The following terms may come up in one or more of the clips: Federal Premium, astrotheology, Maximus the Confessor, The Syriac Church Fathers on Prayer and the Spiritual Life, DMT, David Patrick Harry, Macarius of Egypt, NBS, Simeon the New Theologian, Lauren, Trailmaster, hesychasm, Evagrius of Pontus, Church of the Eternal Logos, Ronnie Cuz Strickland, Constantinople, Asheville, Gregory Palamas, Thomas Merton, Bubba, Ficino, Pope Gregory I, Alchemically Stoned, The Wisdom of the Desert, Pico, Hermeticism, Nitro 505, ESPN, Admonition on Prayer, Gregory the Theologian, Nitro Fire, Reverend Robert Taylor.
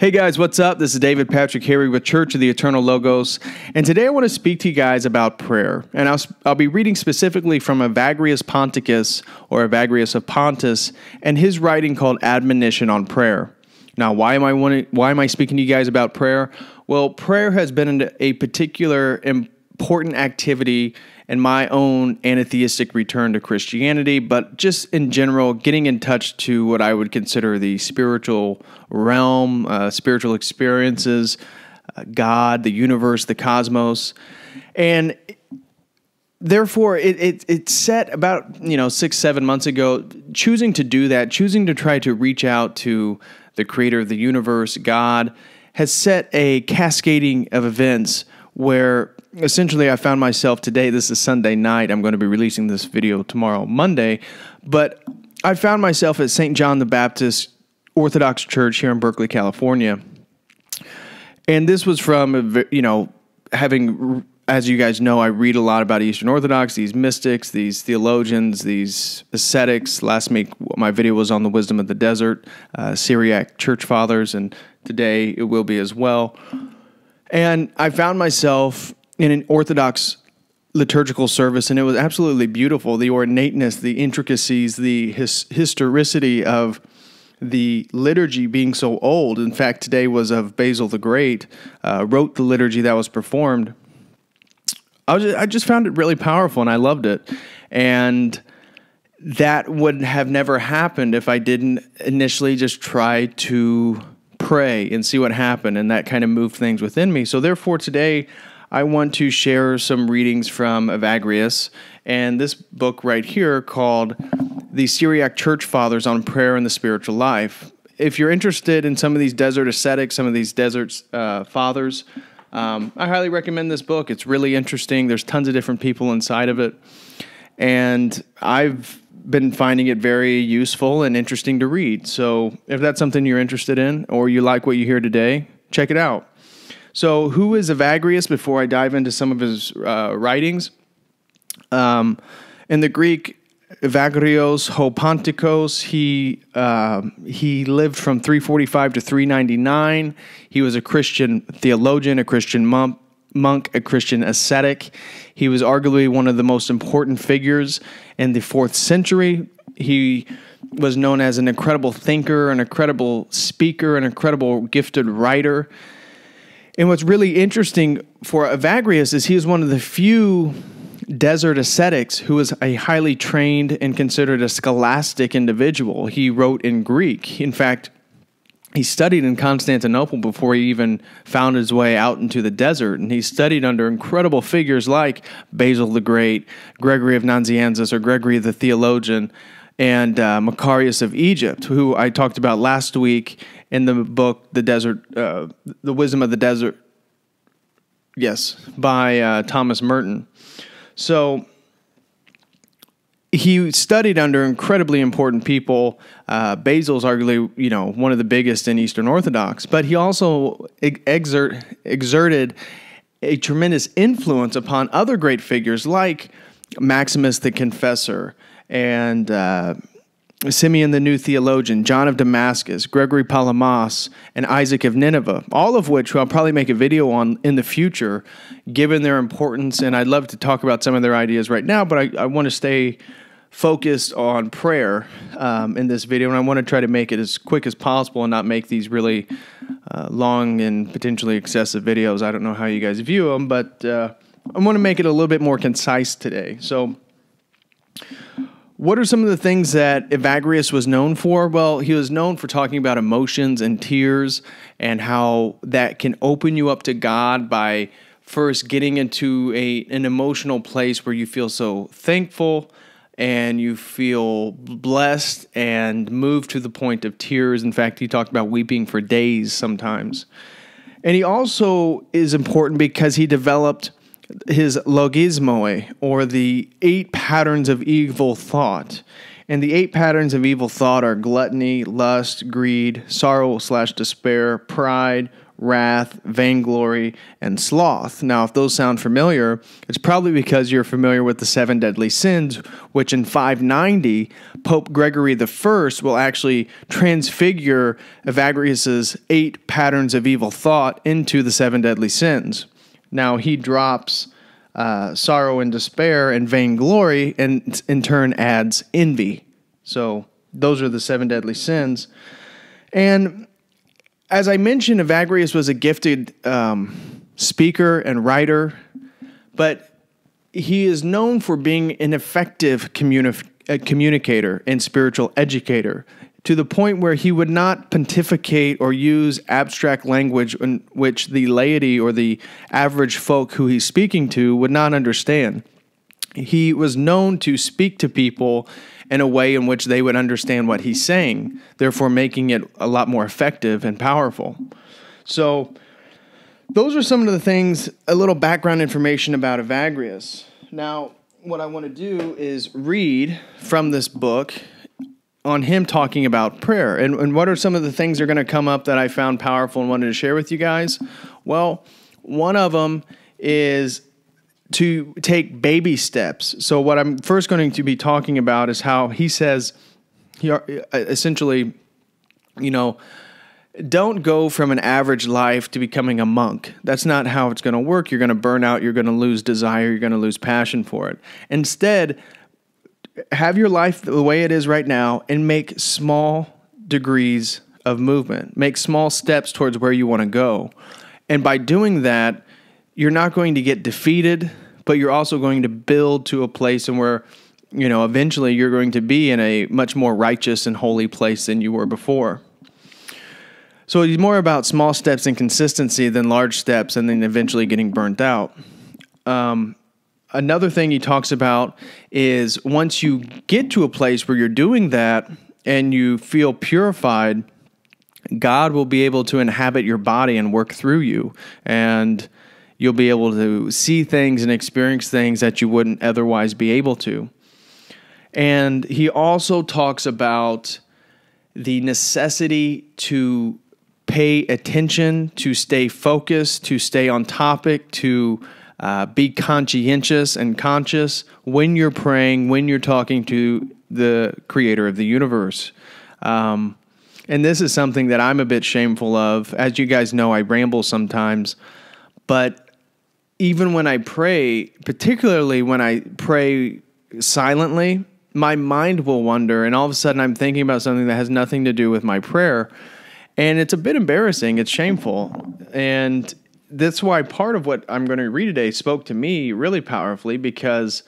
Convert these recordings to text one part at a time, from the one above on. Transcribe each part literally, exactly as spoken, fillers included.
Hey guys, what's up? This is David Patrick Harry with Church of the Eternal Logos, and today I want to speak to you guys about prayer. And I'll, I'll be reading specifically from Evagrius Ponticus, or Evagrius of Pontus, and his writing called Admonition on Prayer. Now, why am I wanting, why am I speaking to you guys about prayer? Well, prayer has been a particular important activity in my own anatheistic return to Christianity, but just in general, getting in touch to what I would consider the spiritual realm, uh, spiritual experiences, uh, God, the universe, the cosmos. And therefore, it, it, it set about, you know, six, seven months ago, choosing to do that, choosing to try to reach out to the creator of the universe, God, has set a cascading of events where essentially I found myself today, this is Sunday night, I'm going to be releasing this video tomorrow, Monday, but I found myself at Saint John the Baptist Orthodox Church here in Berkeley, California. And this was from, you know, having, as you guys know, I read a lot about Eastern Orthodox, these mystics, these theologians, these ascetics. Last week, my video was on The Wisdom of the Desert, uh, Syriac Church Fathers, and today it will be as well. And I found myself in an Orthodox liturgical service, and it was absolutely beautiful. The ornateness, the intricacies, the his historicity of the liturgy being so old. In fact, today was of Basil the Great, uh, wrote the liturgy that was performed. I, was just, I just found it really powerful, and I loved it. And that would have never happened if I didn't initially just try to pray and see what happened, and that kind of moved things within me. So therefore, today I want to share some readings from Evagrius and this book right here called The Syriac Church Fathers on Prayer and the Spiritual Life. If you're interested in some of these desert ascetics, some of these desert uh, fathers, um, I highly recommend this book. It's really interesting. There's tons of different people inside of it, and I've been finding it very useful and interesting to read. So if that's something you're interested in, or you like what you hear today, check it out. So who is Evagrius before I dive into some of his uh, writings? Um, in the Greek, Evagrios ho Pontikos, he, uh, he lived from three forty-five to three ninety-nine. He was a Christian theologian, a Christian monk, monk, a Christian ascetic. He was arguably one of the most important figures in the fourth century. He was known as an incredible thinker, an incredible speaker, an incredible gifted writer. And what's really interesting for Evagrius is he is one of the few desert ascetics who was a highly trained and considered a scholastic individual. He wrote in Greek. In fact, he studied in Constantinople before he even found his way out into the desert, and he studied under incredible figures like Basil the Great, Gregory of Nazianzus, or Gregory the Theologian, and uh, Macarius of Egypt, who I talked about last week in the book The Desert, uh, The Wisdom of the Desert, yes, by uh, Thomas Merton. So he studied under incredibly important people. Uh, Basil's arguably, you know, one of the biggest in Eastern Orthodox, but he also exert, exerted a tremendous influence upon other great figures like Maximus the Confessor and uh, Simeon the New Theologian, John of Damascus, Gregory Palamas, and Isaac of Nineveh, all of which I'll probably make a video on in the future, given their importance, and I'd love to talk about some of their ideas right now, but I, I want to stay focused on prayer um, in this video, and I want to try to make it as quick as possible and not make these really uh, long and potentially excessive videos. I don't know how you guys view them, but uh, I want to make it a little bit more concise today. So what are some of the things that Evagrius was known for? Well, he was known for talking about emotions and tears and how that can open you up to God by first getting into a, an emotional place where you feel so thankful and you feel blessed and moved to the point of tears. In fact, he talked about weeping for days sometimes. And he also is important because he developed his logismoi, or the eight patterns of evil thought. And the eight patterns of evil thought are gluttony, lust, greed, sorrow slash despair, pride, wrath, vainglory, and sloth. Now, if those sound familiar, it's probably because you're familiar with the seven deadly sins, which in five ninety, Pope Gregory the First will actually transfigure Evagrius's eight patterns of evil thought into the seven deadly sins. Now, he drops uh, sorrow and despair and vainglory, and in turn adds envy. So those are the seven deadly sins. And as I mentioned, Evagrius was a gifted um, speaker and writer, but he is known for being an effective communi communicator and spiritual educator, to the point where he would not pontificate or use abstract language in which the laity or the average folk who he's speaking to would not understand. He was known to speak to people in a way in which they would understand what he's saying, therefore making it a lot more effective and powerful. So those are some of the things, a little background information about Evagrius. Now, what I want to do is read from this book on him talking about prayer. And, and what are some of the things that are going to come up that I found powerful and wanted to share with you guys? Well, one of them is to take baby steps. So what I'm first going to be talking about is how he says, essentially, you know, don't go from an average life to becoming a monk. That's not how it's going to work. You're going to burn out. You're going to lose desire. You're going to lose passion for it. Instead, have your life the way it is right now and make small degrees of movement. Make small steps towards where you want to go. And by doing that, you're not going to get defeated, but you're also going to build to a place and where, you know, eventually you're going to be in a much more righteous and holy place than you were before. So it's more about small steps and consistency than large steps and then eventually getting burnt out. Um, another thing he talks about is once you get to a place where you're doing that and you feel purified, God will be able to inhabit your body and work through you, and you'll be able to see things and experience things that you wouldn't otherwise be able to. And he also talks about the necessity to pay attention, to stay focused, to stay on topic, to uh, be conscientious and conscious when you're praying, when you're talking to the creator of the universe. Um, and this is something that I'm a bit shameful of. As you guys know, I ramble sometimes, but even when I pray, particularly when I pray silently, my mind will wander, and all of a sudden I'm thinking about something that has nothing to do with my prayer, and it's a bit embarrassing, it's shameful, and that's why part of what I'm going to read today spoke to me really powerfully, because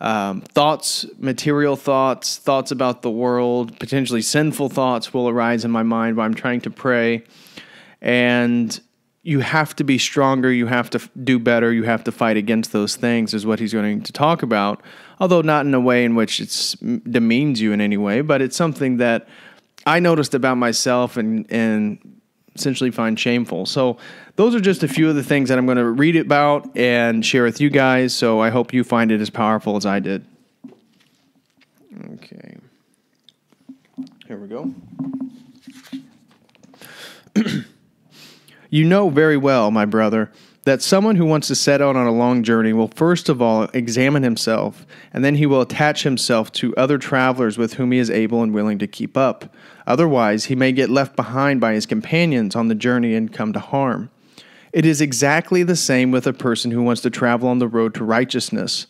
um, thoughts, material thoughts, thoughts about the world, potentially sinful thoughts will arise in my mind while I'm trying to pray, and you have to be stronger, you have to do better, you have to fight against those things is what he's going to talk about, although not in a way in which it demeans you in any way, but it's something that I noticed about myself and, and essentially find shameful. So those are just a few of the things that I'm going to read about and share with you guys, so I hope you find it as powerful as I did. Okay. Here we go. You know very well, my brother, that someone who wants to set out on a long journey will first of all examine himself, and then he will attach himself to other travelers with whom he is able and willing to keep up. Otherwise, he may get left behind by his companions on the journey and come to harm. It is exactly the same with a person who wants to travel on the road to righteousness.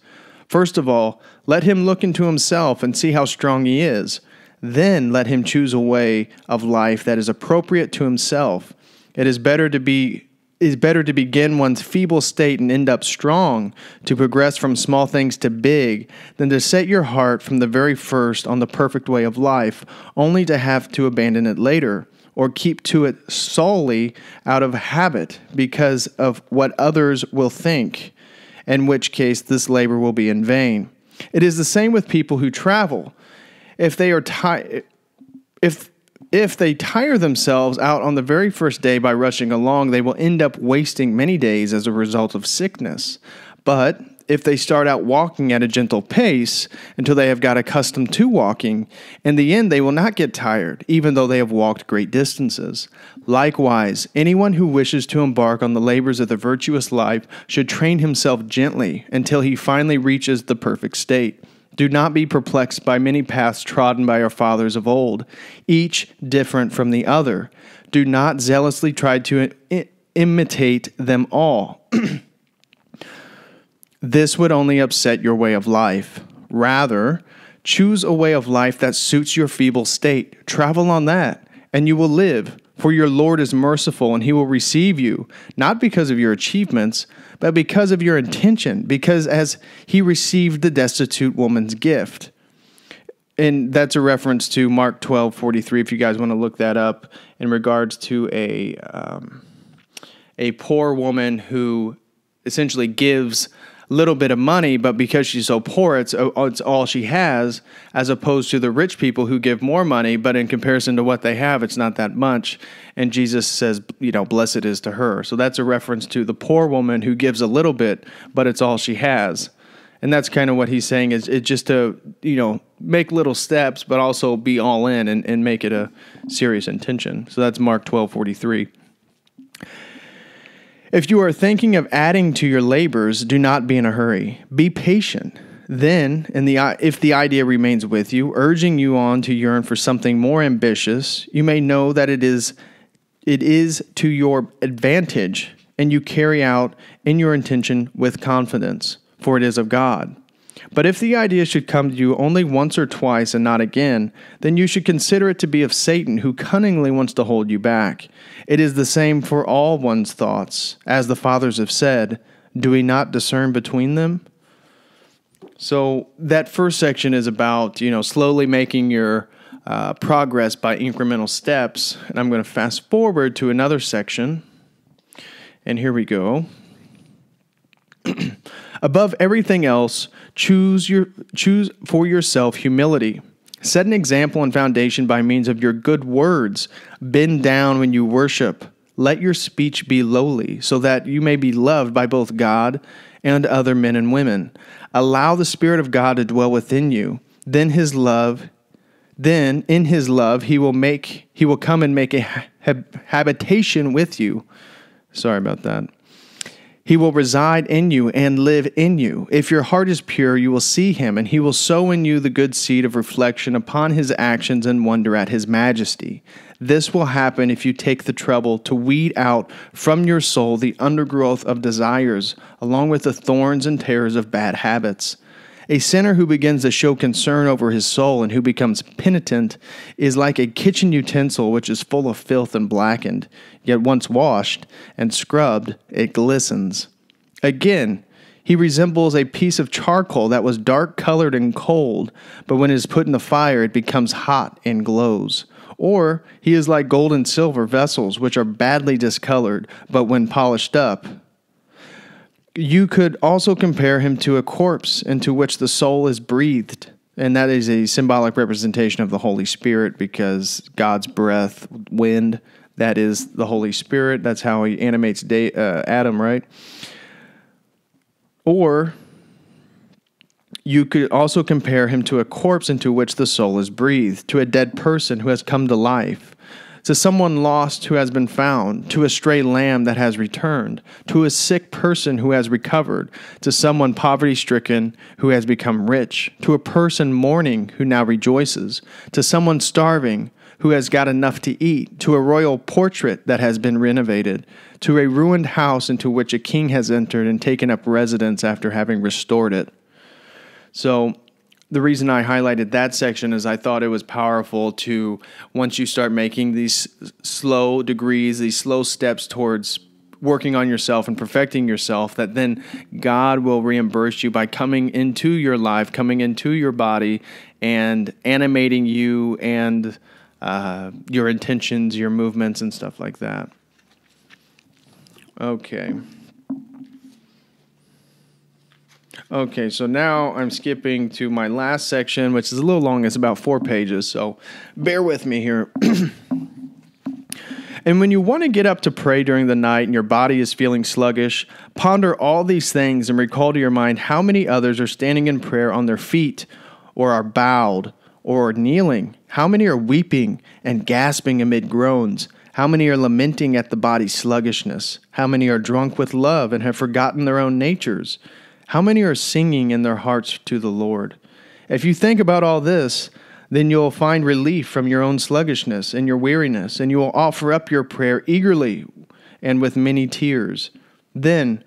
First of all, let him look into himself and see how strong he is. Then let him choose a way of life that is appropriate to himself. It is better to be is better to begin one's feeble state and end up strong, to progress from small things to big, than to set your heart from the very first on the perfect way of life, only to have to abandon it later, or keep to it solely out of habit because of what others will think, in which case this labor will be in vain. It is the same with people who travel. If they are tired, if If they tire themselves out on the very first day by rushing along, they will end up wasting many days as a result of sickness. But if they start out walking at a gentle pace until they have got accustomed to walking, in the end they will not get tired, even though they have walked great distances. Likewise, anyone who wishes to embark on the labors of the virtuous life should train himself gently until he finally reaches the perfect state. Do not be perplexed by many paths trodden by our fathers of old, each different from the other. Do not zealously try to imitate them all. This would only upset your way of life. Rather, choose a way of life that suits your feeble state. Travel on that, and you will live. For your Lord is merciful, and he will receive you, not because of your achievements, but because of your intention, because as he received the destitute woman's gift. And that's a reference to Mark twelve forty-three, if you guys want to look that up, in regards to a, um, a poor woman who essentially gives a little bit of money, but because she's so poor, it's, it's all she has, as opposed to the rich people who give more money, but in comparison to what they have, it's not that much. And Jesus says, you know, blessed is to her. So that's a reference to the poor woman who gives a little bit, but it's all she has. And that's kind of what he's saying, is it's just to, you know, make little steps, but also be all in and, and make it a serious intention. So that's Mark twelve forty-three. If you are thinking of adding to your labors, do not be in a hurry. Be patient. Then, in the, if the idea remains with you, urging you on to yearn for something more ambitious, you may know that it is, it is to your advantage, and you carry out in your intention with confidence, for it is of God. But if the idea should come to you only once or twice and not again, then you should consider it to be of Satan, who cunningly wants to hold you back. It is the same for all one's thoughts, as the fathers have said, do we not discern between them? So that first section is about, you know, slowly making your uh, progress by incremental steps. And I'm going to fast forward to another section. And here we go. Above everything else, choose your choose for yourself humility. Set an example and foundation by means of your good words. Bend down when you worship. Let your speech be lowly, so that you may be loved by both God and other men and women. Allow the Spirit of God to dwell within you. Then his love, then in his love he will make he will come and make a hab- habitation with you. Sorry about that. He will reside in you and live in you. If your heart is pure, you will see him, and he will sow in you the good seed of reflection upon his actions and wonder at his majesty. This will happen if you take the trouble to weed out from your soul the undergrowth of desires, along with the thorns and terrors of bad habits. A sinner who begins to show concern over his soul and who becomes penitent is like a kitchen utensil which is full of filth and blackened, yet once washed and scrubbed, it glistens. Again, he resembles a piece of charcoal that was dark-colored and cold, but when it is put in the fire, it becomes hot and glows. Or he is like gold and silver vessels which are badly discolored, but when polished up, you could also compare him to a corpse into which the soul is breathed, and that is a symbolic representation of the Holy Spirit, because God's breath, wind, that is the Holy Spirit. That's how he animates day, uh, Adam, right? Or you could also compare him to a corpse into which the soul is breathed, to a dead person who has come to life, to someone lost who has been found, to a stray lamb that has returned, to a sick person who has recovered, to someone poverty-stricken who has become rich, to a person mourning who now rejoices, to someone starving who has got enough to eat, to a royal portrait that has been renovated, to a ruined house into which a king has entered and taken up residence after having restored it. So the reason I highlighted that section is I thought it was powerful to, once you start making these slow degrees, these slow steps towards working on yourself and perfecting yourself, that then God will reimburse you by coming into your life, coming into your body, and animating you and uh, your intentions, your movements, and stuff like that. Okay. Okay, so now I'm skipping to my last section, which is a little long. It's about four pages, so bear with me here. And when you want to get up to pray during the night and your body is feeling sluggish, ponder all these things and recall to your mind how many others are standing in prayer on their feet or are bowed or are kneeling. How many are weeping and gasping amid groans? How many are lamenting at the body's sluggishness? How many are drunk with love and have forgotten their own natures? How many are singing in their hearts to the Lord? If you think about all this, then you'll find relief from your own sluggishness and your weariness, and you will offer up your prayer eagerly and with many tears. Then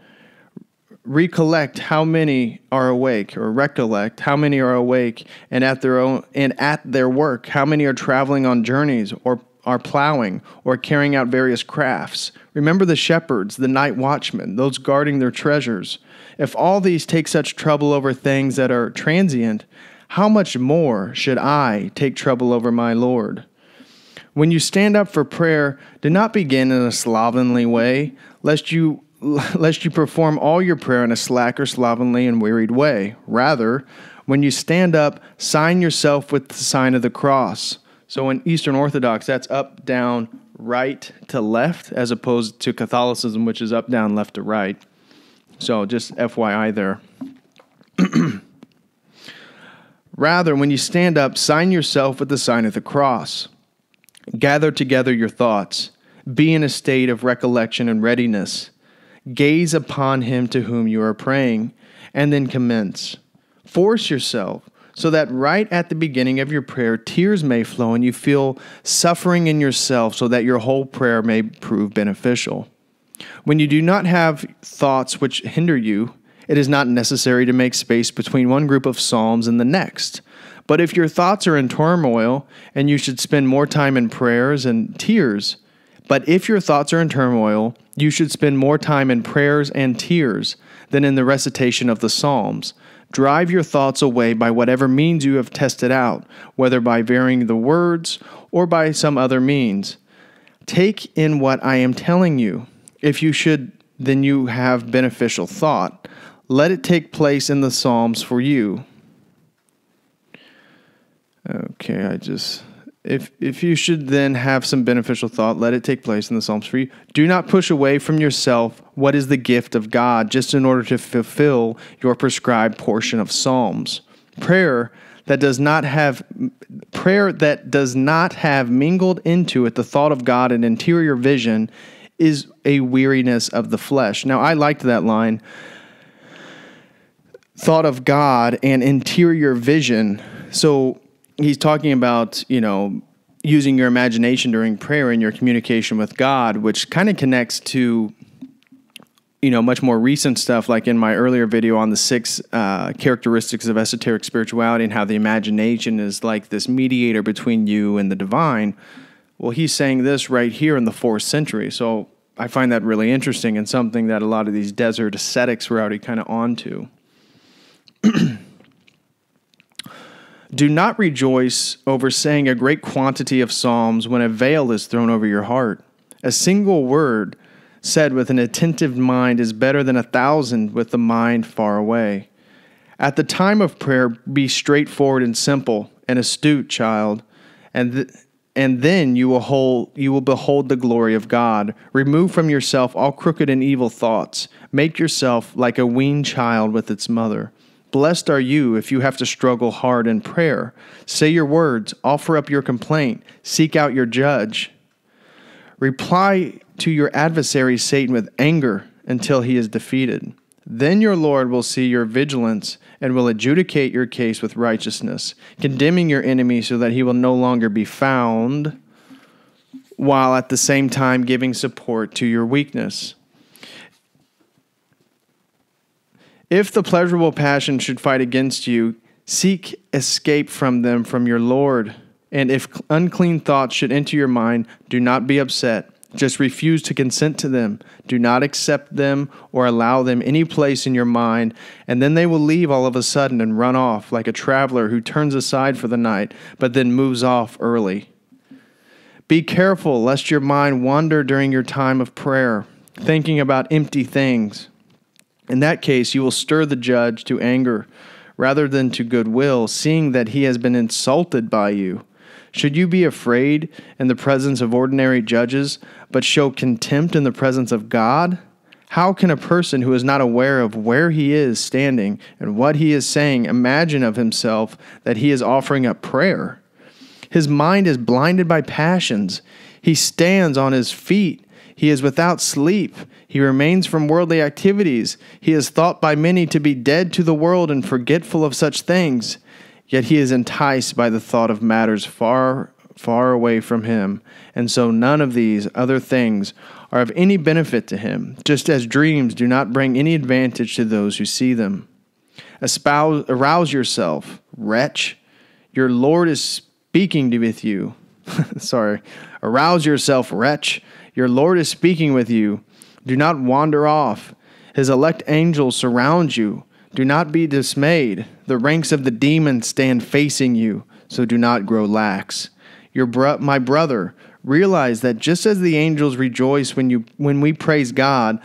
recollect how many are awake, or recollect how many are awake and at their own and at their work, how many are traveling on journeys or are plowing, or carrying out various crafts. Remember the shepherds, the night watchmen, those guarding their treasures. If all these take such trouble over things that are transient, how much more should I take trouble over my Lord? When you stand up for prayer, do not begin in a slovenly way, lest you lest you perform all your prayer in a slack or slovenly and wearied way. Rather, when you stand up, sign yourself with the sign of the cross. So in Eastern Orthodox, that's up, down, right to left, as opposed to Catholicism, which is up, down, left to right. So just F Y I there. Rather, when you stand up, sign yourself with the sign of the cross. Gather together your thoughts. Be in a state of recollection and readiness. Gaze upon him to whom you are praying, and then commence. Force yourself, so that right at the beginning of your prayer, tears may flow and you feel suffering in yourself so that your whole prayer may prove beneficial. When you do not have thoughts which hinder you, it is not necessary to make space between one group of psalms and the next. But if your thoughts are in turmoil, and you should spend more time in prayers and tears, but if your thoughts are in turmoil, you should spend more time in prayers and tears than in the recitation of the psalms. Drive your thoughts away by whatever means you have tested out, whether by varying the words or by some other means. Take in what I am telling you. If you should, then you have beneficial thought. Let it take place in the Psalms for you. Okay, I just... If, if you should then have some beneficial thought, let it take place in the Psalms for you. Do not push away from yourself what is the gift of God, just in order to fulfill your prescribed portion of Psalms. Prayer that does not have prayer that does not have mingled into it the thought of God and interior vision is a weariness of the flesh. Now, I liked that line. Thought of God and interior vision. So he's talking about, you know, using your imagination during prayer and your communication with God, which kind of connects to, you know, much more recent stuff, like in my earlier video on the six uh, characteristics of esoteric spirituality and how the imagination is like this mediator between you and the divine. Well, he's saying this right here in the fourth century. So I find that really interesting and something that a lot of these desert ascetics were already kind of onto. Do not rejoice over saying a great quantity of psalms when a veil is thrown over your heart. A single word said with an attentive mind is better than a thousand with the mind far away. At the time of prayer, be straightforward and simple and astute, child, and th and then you will hold you will behold the glory of God. Remove from yourself all crooked and evil thoughts. Make yourself like a weaned child with its mother. Blessed are you if you have to struggle hard in prayer. Say your words, offer up your complaint, seek out your judge. Reply to your adversary Satan with anger until he is defeated. Then your Lord will see your vigilance and will adjudicate your case with righteousness, condemning your enemy so that he will no longer be found, while at the same time giving support to your weakness. If the pleasurable passions should fight against you, seek escape from them from your Lord. And if unclean thoughts should enter your mind, do not be upset. Just refuse to consent to them. Do not accept them or allow them any place in your mind, and then they will leave all of a sudden and run off like a traveler who turns aside for the night, but then moves off early. Be careful lest your mind wander during your time of prayer, thinking about empty things. In that case, you will stir the judge to anger rather than to goodwill, seeing that he has been insulted by you. Should you be afraid in the presence of ordinary judges, but show contempt in the presence of God? How can a person who is not aware of where he is standing and what he is saying imagine of himself that he is offering up prayer? His mind is blinded by passions. He stands on his feet. He is without sleep. He remains from worldly activities. He is thought by many to be dead to the world and forgetful of such things. Yet he is enticed by the thought of matters far, far away from him, and so none of these other things are of any benefit to him, just as dreams do not bring any advantage to those who see them. Espouse, arouse yourself, wretch. Your Lord is speaking with you. Sorry. Arouse yourself, wretch. Your Lord is speaking with you. Do not wander off. His elect angels surround you. Do not be dismayed. The ranks of the demons stand facing you, so do not grow lax. Your bro- my brother, realize that just as the angels rejoice when you when we praise God,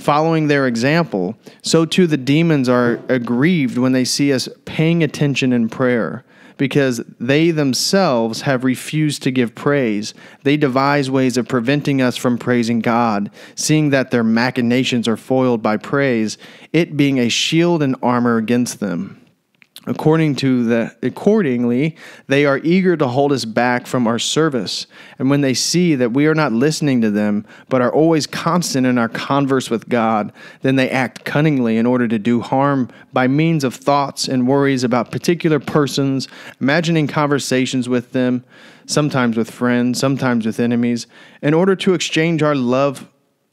following their example, so too the demons are aggrieved when they see us paying attention in prayer, because they themselves have refused to give praise. They devise ways of preventing us from praising God, seeing that their machinations are foiled by praise, it being a shield and armor against them. According to the, accordingly, they are eager to hold us back from our service, and when they see that we are not listening to them, but are always constant in our converse with God, then they act cunningly in order to do harm by means of thoughts and worries about particular persons, imagining conversations with them, sometimes with friends, sometimes with enemies, in order to exchange our love,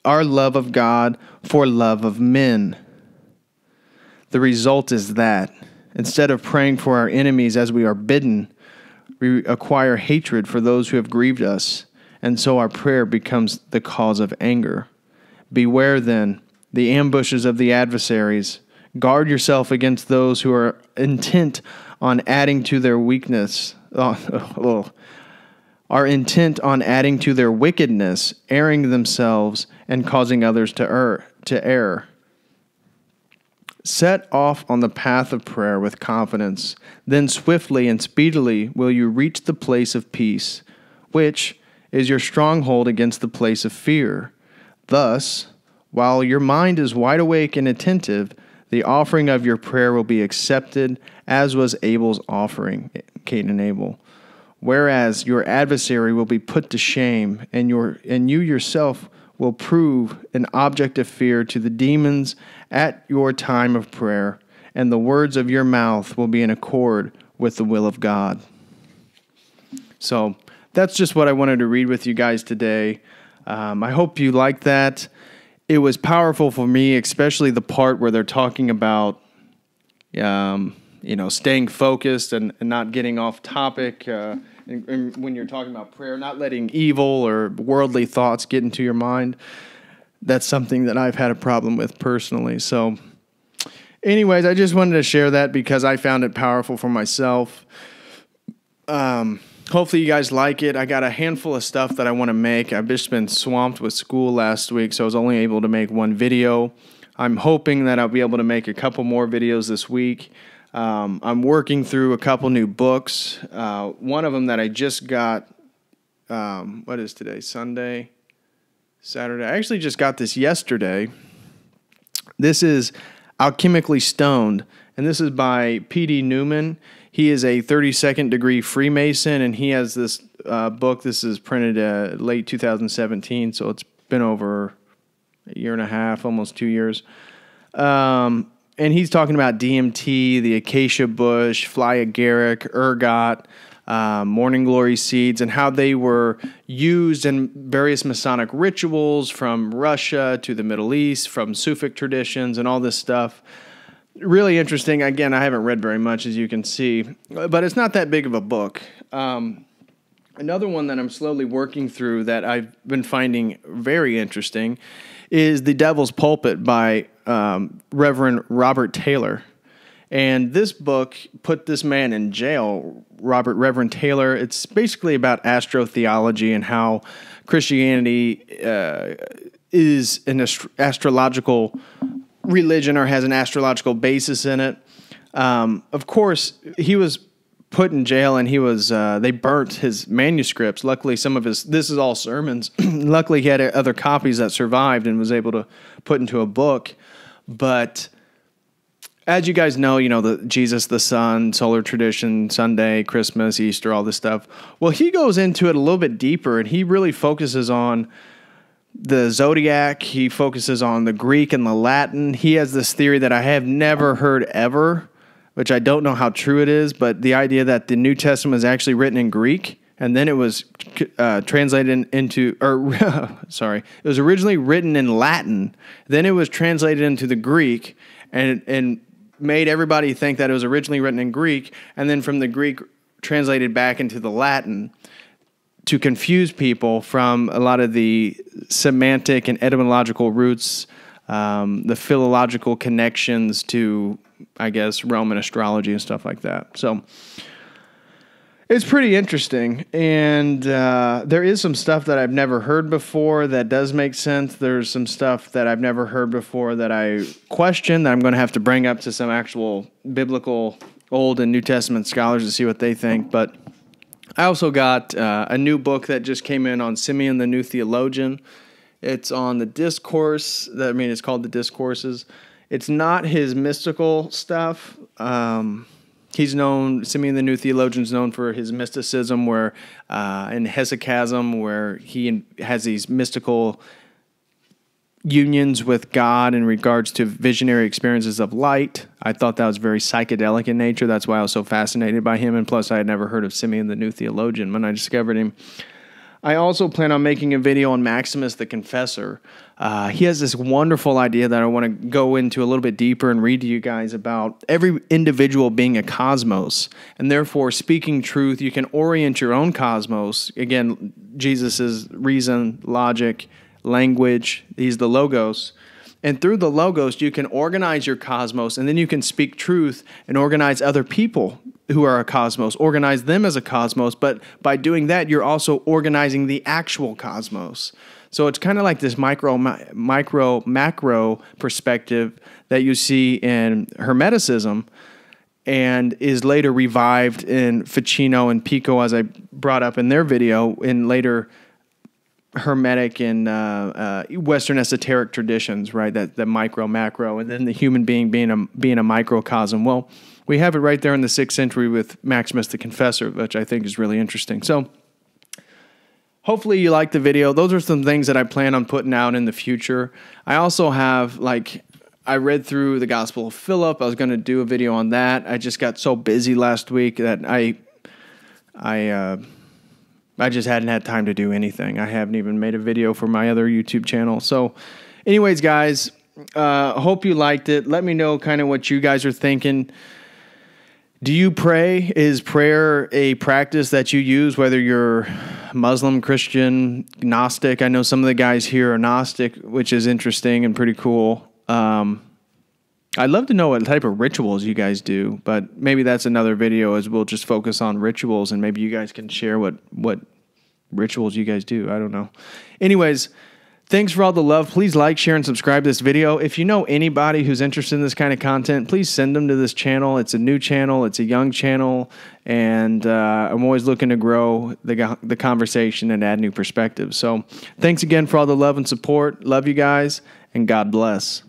our love of God for love of men. The result is that, instead of praying for our enemies as we are bidden, we acquire hatred for those who have grieved us, and so our prayer becomes the cause of anger. Beware, then, the ambushes of the adversaries. Guard yourself against those who are intent on adding to their weakness, oh, are intent on adding to their wickedness, erring themselves and causing others to err. To err. Set off on the path of prayer with confidence, then swiftly and speedily will you reach the place of peace, which is your stronghold against the place of fear. Thus, while your mind is wide awake and attentive, the offering of your prayer will be accepted, as was Abel's offering, Cain and Abel. Whereas your adversary will be put to shame, and your and you yourself will prove an object of fear to the demons at your time of prayer, and the words of your mouth will be in accord with the will of God. So that's just what I wanted to read with you guys today. Um, I hope you liked that. It was powerful for me, especially the part where they're talking about, um, you know, staying focused and, and not getting off topic. Uh, And, and when you're talking about prayer, not letting evil or worldly thoughts get into your mind. That's something that I've had a problem with personally. So anyways, I just wanted to share that because I found it powerful for myself. Um, hopefully you guys like it. I got a handful of stuff that I want to make. I've just been swamped with school last week, so I was only able to make one video. I'm hoping that I'll be able to make a couple more videos this week. Um, I'm working through a couple new books. Uh, one of them that I just got, um, what is today? Sunday, Saturday. I actually just got this yesterday. This is Alchemically Stoned, and this is by P D Newman. He is a thirty-second degree Freemason, and he has this uh, book. This is printed uh, late two thousand seventeen, so it's been over a year and a half, almost two years. Um... And he's talking about D M T, the acacia bush, fly agaric, ergot, um, morning glory seeds, and how they were used in various Masonic rituals from Russia to the Middle East, from Sufic traditions and all this stuff. Really interesting. Again, I haven't read very much, as you can see, but it's not that big of a book. Um, another one that I'm slowly working through that I've been finding very interesting is The Devil's Pulpit by Um, Reverend Robert Taylor. And this book put this man in jail, Robert Reverend Taylor. It's basically about astrotheology and how Christianity uh, is an astro astrological religion or has an astrological basis in it. Um, of course, he was put in jail, and he was, uh, they burnt his manuscripts. Luckily, some of his, this is all sermons. Luckily, he had other copies that survived and was able to put into a book. But as you guys know, you know, the Jesus, the Son, solar tradition, Sunday, Christmas, Easter, all this stuff. Well, he goes into it a little bit deeper, and he really focuses on the zodiac. He focuses on the Greek and the Latin. He has this theory that I have never heard ever, which I don't know how true it is, but the idea that the New Testament is actually written in Greek, and then it was uh, translated in, into, or sorry, it was originally written in Latin, then it was translated into the Greek, and and made everybody think that it was originally written in Greek, and then from the Greek translated back into the Latin, to confuse people from a lot of the semantic and etymological roots, um, the philological connections to, I guess, Roman astrology and stuff like that. So it's pretty interesting. And uh, there is some stuff that I've never heard before that does make sense. There's some stuff that I've never heard before that I question that I'm going to have to bring up to some actual biblical Old and New Testament scholars to see what they think. But I also got uh, a new book that just came in on Simeon the New Theologian. It's on the Discourse. I mean, it's called The Discourses. It's not his mystical stuff. Um, he's known, Simeon the New Theologian is known for his mysticism, where uh, and hesychasm, where he has these mystical unions with God in regards to visionary experiences of light. I thought that was very psychedelic in nature. That's why I was so fascinated by him. And plus, I had never heard of Simeon the New Theologian when I discovered him. I also plan on making a video on Maximus the Confessor. Uh, he has this wonderful idea that I want to go into a little bit deeper and read to you guys about every individual being a cosmos, and therefore speaking truth, you can orient your own cosmos. Again, Jesus's reason, logic, language, he's the Logos. And through the Logos, you can organize your cosmos, and then you can speak truth and organize other people who are a cosmos, organize them as a cosmos. But by doing that, you're also organizing the actual cosmos. So it's kind of like this micro, mi micro, macro perspective that you see in Hermeticism, and is later revived in Ficino and Pico, as I brought up in their video, in later Hermetic and uh, uh, Western esoteric traditions, right? That the micro, macro, and then the human being being a being a microcosm. Well, we have it right there in the sixth century with Maximus the Confessor, which I think is really interesting. So, hopefully, you liked the video. Those are some things that I plan on putting out in the future. I also have, like, I read through the Gospel of Philip. I was going to do a video on that. I just got so busy last week that I, I. Uh, I just hadn't had time to do anything. I haven't even made a video for my other YouTube channel. So anyways, guys, uh, hope you liked it. Let me know kind of what you guys are thinking. Do you pray? Is prayer a practice that you use, whether you're Muslim, Christian, Gnostic? I know some of the guys here are Gnostic, which is interesting and pretty cool. Um, I'd love to know what type of rituals you guys do, but maybe that's another video, as we'll just focus on rituals, and maybe you guys can share what, what rituals you guys do. I don't know. Anyways, thanks for all the love. Please like, share, and subscribe to this video. If you know anybody who's interested in this kind of content, please send them to this channel. It's a new channel. It's a young channel, and uh, I'm always looking to grow the, the conversation and add new perspectives. So thanks again for all the love and support. Love you guys, and God bless.